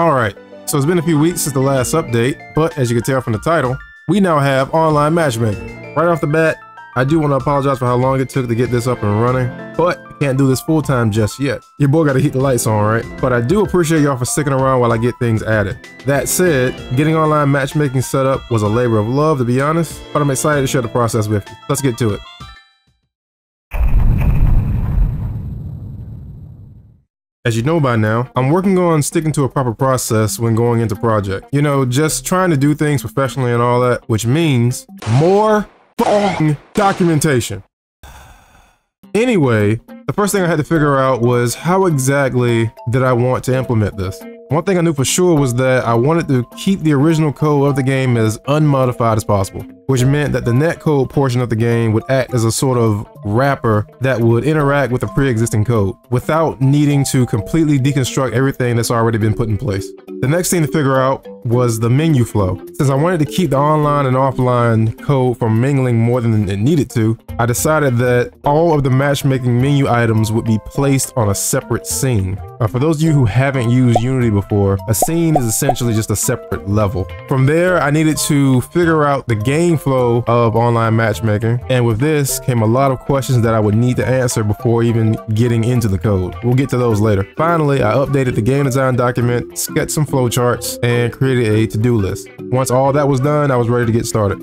Alright, so it's been a few weeks since the last update, but as you can tell from the title, we now have online matchmaking. Right off the bat, I do want to apologize for how long it took to get this up and running, but I can't do this full time just yet. Your boy gotta keep the lights on, right? But I do appreciate y'all for sticking around while I get things added. That said, getting online matchmaking set up was a labor of love, to be honest, but I'm excited to share the process with you. Let's get to it. As you know by now, I'm working on sticking to a proper process when going into project. You know, just trying to do things professionally and all that, which means more f***ing documentation. Anyway, the first thing I had to figure out was how exactly did I want to implement this. One thing I knew for sure was that I wanted to keep the original code of the game as unmodified as possible, which meant that the netcode portion of the game would act as a sort of wrapper that would interact with the pre-existing code without needing to completely deconstruct everything that's already been put in place. The next thing to figure out was the menu flow. Since I wanted to keep the online and offline code from mingling more than it needed to, I decided that all of the matchmaking menu items would be placed on a separate scene. For those of you who haven't used Unity before, a scene is essentially just a separate level. From there, I needed to figure out the game flow of online matchmaking, and with this came a lot of questions that I would need to answer before even getting into the code. We'll get to those later. Finally, I updated the game design document, sketched some flowcharts, and created a to-do list. Once all that was done, I was ready to get started.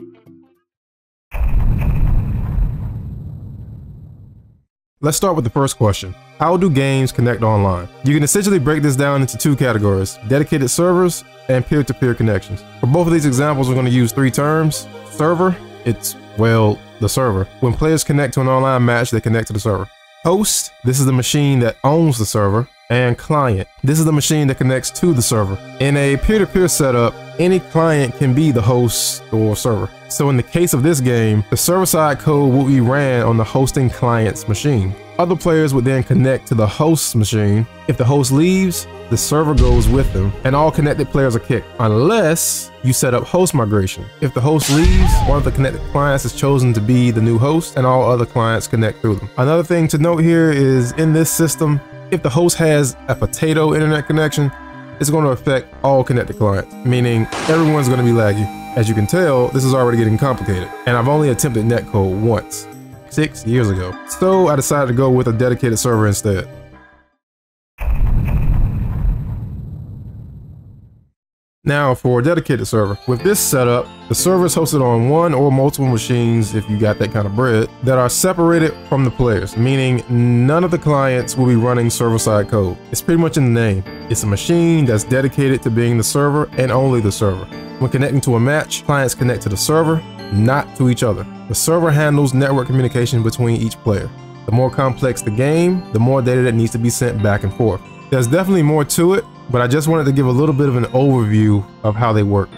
Let's start with the first question. How do games connect online? You can essentially break this down into two categories, dedicated servers and peer-to-peer connections. For both of these examples, we're going to use three terms. Server, it's, well, the server. When players connect to an online match, they connect to the server. Host, this is the machine that owns the server. And client, this is the machine that connects to the server. In a peer-to-peer setup, any client can be the host or server. So in the case of this game, the server-side code will be ran on the hosting client's machine. Other players would then connect to the host's machine. If the host leaves, the server goes with them, and all connected players are kicked, unless you set up host migration. If the host leaves, one of the connected clients is chosen to be the new host, and all other clients connect through them. Another thing to note here is in this system, if the host has a potato internet connection, it's going to affect all connected clients, meaning everyone's going to be laggy. As you can tell, this is already getting complicated, and I've only attempted netcode once, 6 years ago. So I decided to go with a dedicated server instead. Now for a dedicated server. With this setup, the server is hosted on one or multiple machines, if you got that kind of bread, that are separated from the players, meaning none of the clients will be running server-side code. It's pretty much in the name. It's a machine that's dedicated to being the server and only the server. When connecting to a match, clients connect to the server, not to each other. The server handles network communication between each player. The more complex the game, the more data that needs to be sent back and forth. There's definitely more to it, but I just wanted to give a little bit of an overview of how they work.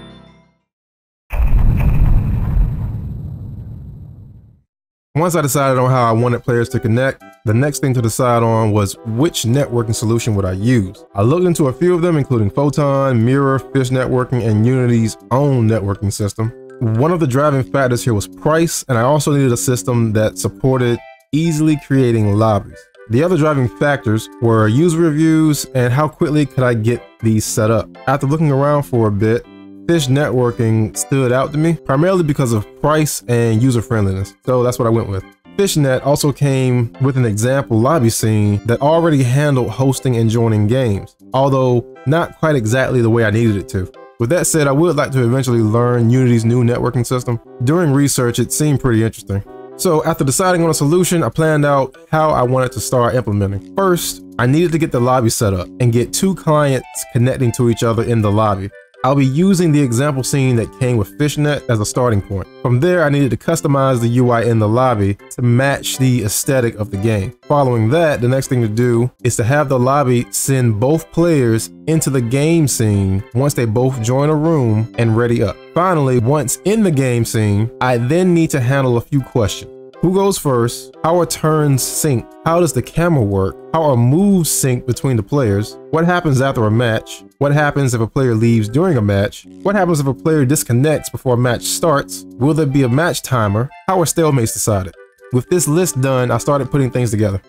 Once I decided on how I wanted players to connect, the next thing to decide on was which networking solution would I use. I looked into a few of them, including Photon, Mirror, Fish Networking, and Unity's own networking system. One of the driving factors here was price, and I also needed a system that supported easily creating lobbies. The other driving factors were user reviews and how quickly could I get these set up. After looking around for a bit, Fish Networking stood out to me, primarily because of price and user friendliness, so that's what I went with. Fishnet also came with an example lobby scene that already handled hosting and joining games, although not quite exactly the way I needed it to. With that said, I would like to eventually learn Unity's new networking system. During research, it seemed pretty interesting. So after deciding on a solution, I planned out how I wanted to start implementing. First, I needed to get the lobby set up and get two clients connecting to each other in the lobby. I'll be using the example scene that came with Fishnet as a starting point. From there, I needed to customize the UI in the lobby to match the aesthetic of the game. Following that, the next thing to do is to have the lobby send both players into the game scene once they both join a room and ready up. Finally, once in the game scene, I then need to handle a few questions. Who goes first? How are turns synced? How does the camera work? How are moves synced between the players? What happens after a match? What happens if a player leaves during a match? What happens if a player disconnects before a match starts? Will there be a match timer? How are stalemates decided? With this list done, I started putting things together.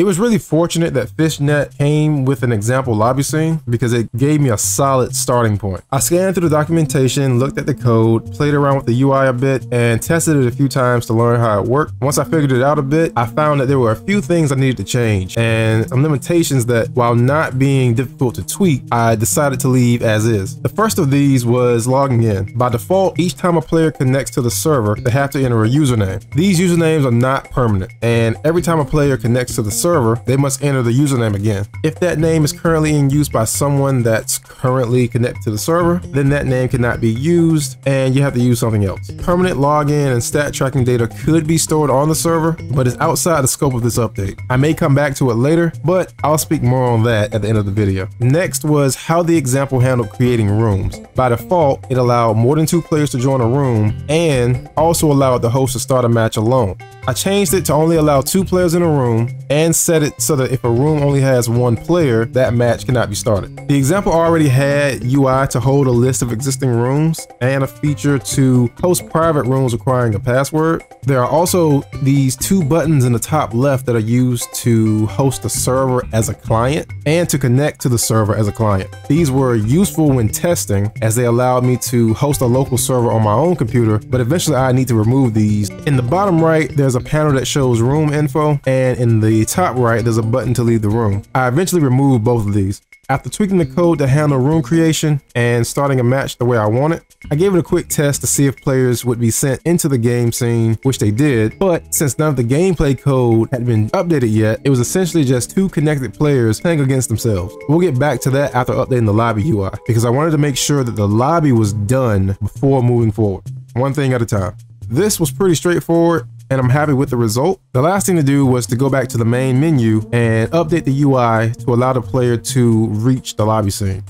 It was really fortunate that Fishnet came with an example lobby scene because it gave me a solid starting point. I scanned through the documentation, looked at the code, played around with the UI a bit, and tested it a few times to learn how it worked. Once I figured it out a bit, I found that there were a few things I needed to change and some limitations that, while not being difficult to tweak, I decided to leave as is. The first of these was logging in. By default, each time a player connects to the server, they have to enter a username. These usernames are not permanent, and every time a player connects to the server, they must enter the username again. If that name is currently in use by someone that's currently connected to the server, then that name cannot be used and you have to use something else. Permanent login and stat tracking data could be stored on the server, but it's outside the scope of this update. I may come back to it later, but I'll speak more on that at the end of the video. Next was how the example handled creating rooms. By default, it allowed more than 2 players to join a room and also allowed the host to start a match alone. I changed it to only allow 2 players in a room and set it so that if a room only has 1 player, that match cannot be started. The example already had UI to hold a list of existing rooms and a feature to host private rooms requiring a password. There are also these 2 buttons in the top left that are used to host the server as a client and to connect to the server as a client. These were useful when testing as they allowed me to host a local server on my own computer, but eventually I need to remove these. In the bottom right, there's a panel that shows room info, and in the top right, there's a button to leave the room. I eventually removed both of these. After tweaking the code to handle room creation and starting a match the way I want it, I gave it a quick test to see if players would be sent into the game scene, which they did, but since none of the gameplay code had been updated yet, it was essentially just 2 connected players playing against themselves. We'll get back to that after updating the lobby UI, because I wanted to make sure that the lobby was done before moving forward. One thing at a time. This was pretty straightforward, and I'm happy with the result. The last thing to do was to go back to the main menu and update the UI to allow the player to reach the lobby scene.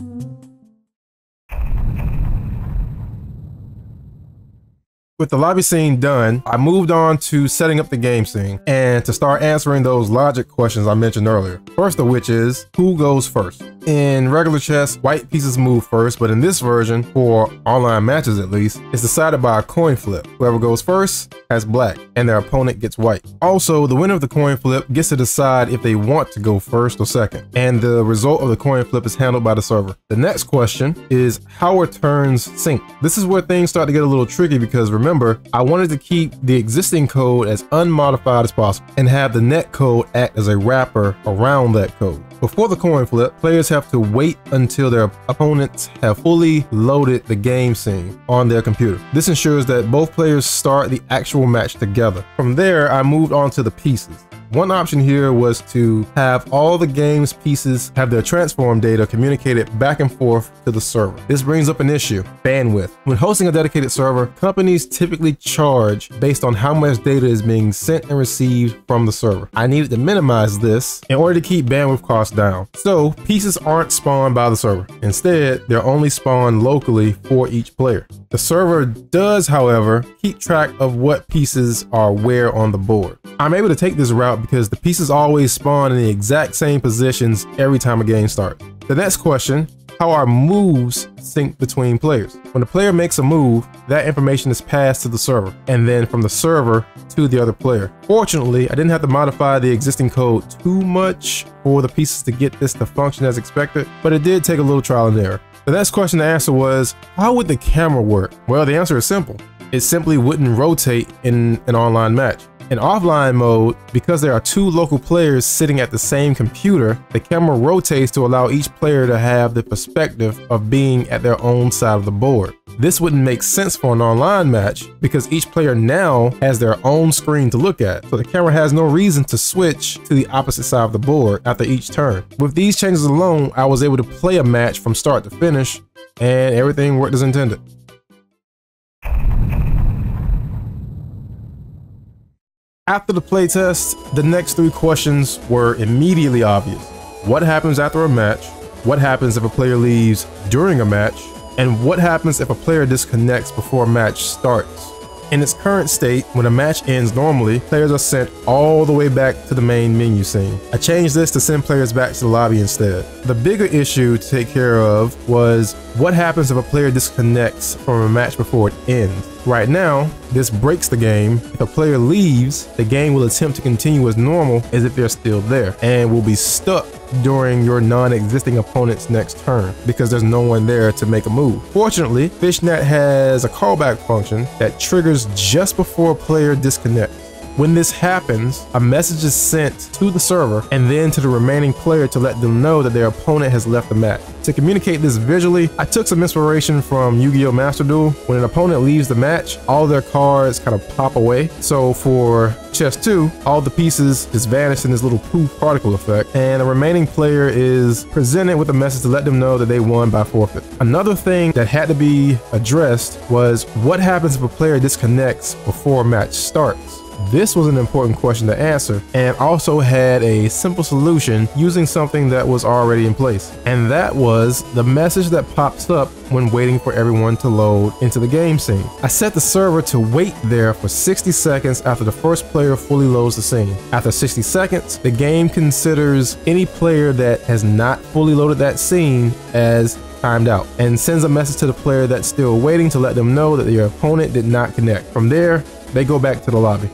With the lobby scene done, I moved on to setting up the game scene and to start answering those logic questions I mentioned earlier. First of which is, who goes first? In regular chess, white pieces move first, but in this version, for online matches at least, it's decided by a coin flip. Whoever goes first has black and their opponent gets white. Also, the winner of the coin flip gets to decide if they want to go first or second, and the result of the coin flip is handled by the server. The next question is, how are turns synced? This is where things start to get a little tricky because remember, I wanted to keep the existing code as unmodified as possible and have the net code act as a wrapper around that code. Before the coin flip, players have to wait until their opponents have fully loaded the game scene on their computer. This ensures that both players start the actual match together. From there, I moved on to the pieces. One option here was to have all the game's pieces have their transform data communicated back and forth to the server. This brings up an issue, bandwidth. When hosting a dedicated server, companies typically charge based on how much data is being sent and received from the server. I needed to minimize this in order to keep bandwidth costs down. So pieces aren't spawned by the server. Instead, they're only spawned locally for each player. The server does, however, keep track of what pieces are where on the board. I'm able to take this route because the pieces always spawn in the exact same positions every time a game starts. The next question, how are moves synced between players? When a player makes a move, that information is passed to the server and then from the server to the other player. Fortunately, I didn't have to modify the existing code too much for the pieces to get this to function as expected, but it did take a little trial and error. The next question to answer was, how would the camera work? Well, the answer is simple. It simply wouldn't rotate in an online match. In offline mode, because there are 2 local players sitting at the same computer, the camera rotates to allow each player to have the perspective of being at their own side of the board. This wouldn't make sense for an online match because each player now has their own screen to look at, so the camera has no reason to switch to the opposite side of the board after each turn. With these changes alone, I was able to play a match from start to finish, and everything worked as intended. After the playtest, the next 3 questions were immediately obvious. What happens after a match? What happens if a player leaves during a match? And what happens if a player disconnects before a match starts? In its current state, when a match ends normally, players are sent all the way back to the main menu scene. I changed this to send players back to the lobby instead. The bigger issue to take care of was what happens if a player disconnects from a match before it ends. Right now, this breaks the game. If a player leaves, the game will attempt to continue as normal as if they're still there and will be stuck during your non-existing opponent's next turn because there's no one there to make a move. Fortunately, Fishnet has a callback function that triggers just before a player disconnects. When this happens, a message is sent to the server and then to the remaining player to let them know that their opponent has left the match. To communicate this visually, I took some inspiration from Yu-Gi-Oh! Master Duel. When an opponent leaves the match, all their cards kind of pop away. So for Chess 2, all the pieces just vanish in this little poof particle effect, and the remaining player is presented with a message to let them know that they won by forfeit. Another thing that had to be addressed was what happens if a player disconnects before a match starts. This was an important question to answer, and also had a simple solution using something that was already in place. And that was the message that pops up when waiting for everyone to load into the game scene. I set the server to wait there for 60 seconds after the first player fully loads the scene. After 60 seconds, the game considers any player that has not fully loaded that scene as timed out and sends a message to the player that's still waiting to let them know that their opponent did not connect. From there, they go back to the lobby.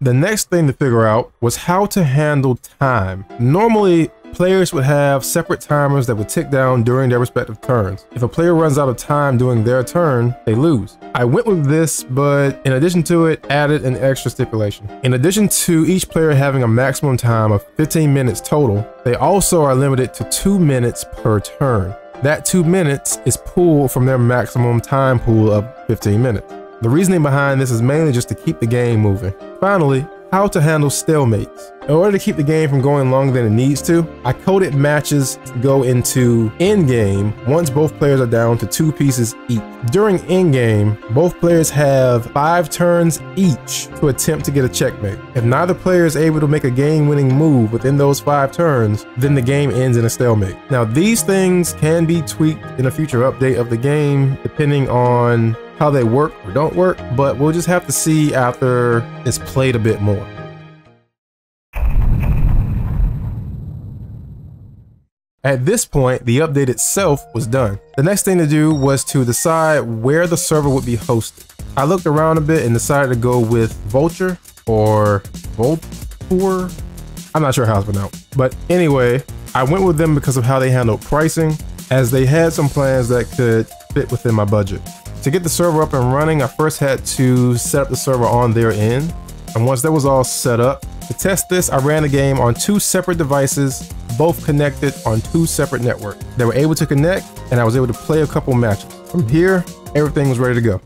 The next thing to figure out was how to handle time. Normally, players would have separate timers that would tick down during their respective turns. If a player runs out of time during their turn, they lose. I went with this, but in addition to it, added an extra stipulation. In addition to each player having a maximum time of 15 minutes total, they also are limited to 2 minutes per turn. That 2 minutes is pulled from their maximum time pool of 15 minutes. The reasoning behind this is mainly just to keep the game moving. Finally, how to handle stalemates. In order to keep the game from going longer than it needs to, I coded matches to go into endgame once both players are down to 2 pieces each. During endgame, both players have 5 turns each to attempt to get a checkmate. If neither player is able to make a game-winning move within those 5 turns, then the game ends in a stalemate. Now, these things can be tweaked in a future update of the game depending on how they work or don't work, but we'll just have to see after it's played a bit more. At this point, the update itself was done. The next thing to do was to decide where the server would be hosted. I looked around a bit and decided to go with Vultr or Vultr. I'm not sure how it's pronounced, but anyway, I went with them because of how they handled pricing, as they had some plans that could fit within my budget. To get the server up and running, I first had to set up the server on their end. And once that was all set up, to test this, I ran the game on 2 separate devices, both connected on 2 separate networks. They were able to connect, and I was able to play a couple matches. From here, everything was ready to go.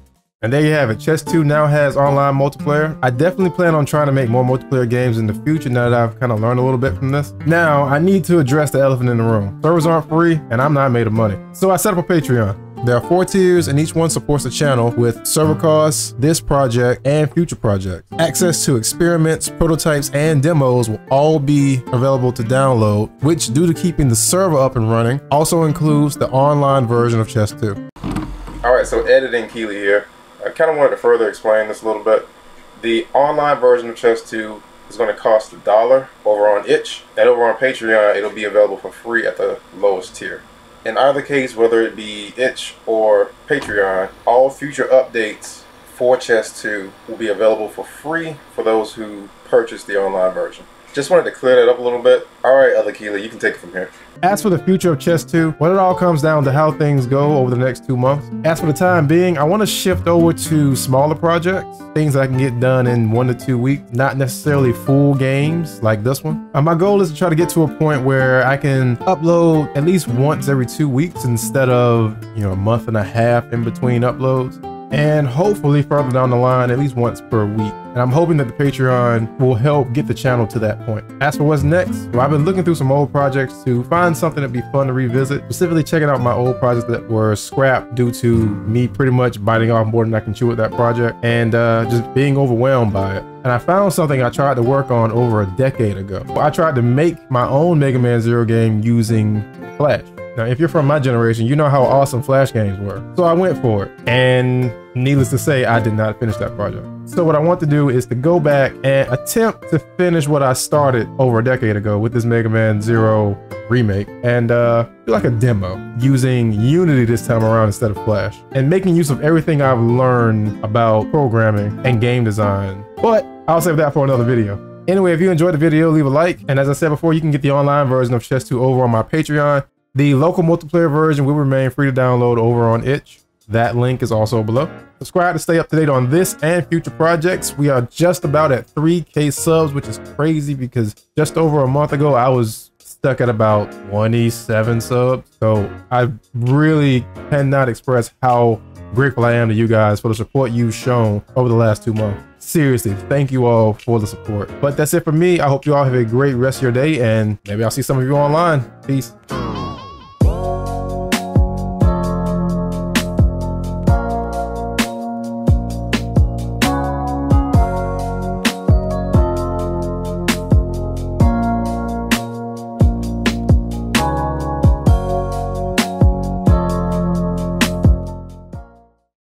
And there you have it. Chess 2 now has online multiplayer. I definitely plan on trying to make more multiplayer games in the future now that I've kind of learned a little bit from this. Now, I need to address the elephant in the room. Servers aren't free, and I'm not made of money. So I set up a Patreon. There are 4 tiers, and each one supports the channel with server costs, this project, and future projects. Access to experiments, prototypes, and demos will all be available to download, which, due to keeping the server up and running, also includes the online version of Chess 2. Alright, so editing Keely here. I kind of wanted to further explain this a little bit. The online version of Chess 2 is going to cost $1 over on Itch, and over on Patreon, it'll be available for free at the lowest tier. In either case, whether it be Itch or Patreon, all future updates for Chess 2 will be available for free for those who purchase the online version. Just wanted to clear that up a little bit. All right, Other Keely, you can take it from here. As for the future of Chess 2, well, it all comes down to how things go over the next 2 months. As for the time being, I want to shift over to smaller projects, things that I can get done in 1 to 2 weeks, not necessarily full games like this one. My goal is to try to get to a point where I can upload at least once every 2 weeks instead of, you know, a month and a half in between uploads. And hopefully further down the line, at least once per week. And I'm hoping that the Patreon will help get the channel to that point. As for what's next, well, I've been looking through some old projects to find something that'd be fun to revisit, specifically checking out my old projects that were scrapped due to me pretty much biting off more than I can chew with that project and just being overwhelmed by it. And I found something I tried to work on over a decade ago. I tried to make my own Mega Man Zero game using Flash. Now, if you're from my generation, you know how awesome Flash games were. So I went for it. And needless to say, I did not finish that project. So what I want to do is to go back and attempt to finish what I started over a decade ago with this Mega Man Zero remake and do like a demo using Unity this time around instead of Flash and making use of everything I've learned about programming and game design. But I'll save that for another video. Anyway, if you enjoyed the video, leave a like. And as I said before, you can get the online version of Chess 2 over on my Patreon. The local multiplayer version will remain free to download over on Itch. That link is also below. Subscribe to stay up to date on this and future projects. We are just about at 3K subs, which is crazy because just over a month ago, I was stuck at about 27 subs. So I really cannot express how grateful I am to you guys for the support you've shown over the last 2 months. Seriously, thank you all for the support. But that's it for me. I hope you all have a great rest of your day, and maybe I'll see some of you online. Peace.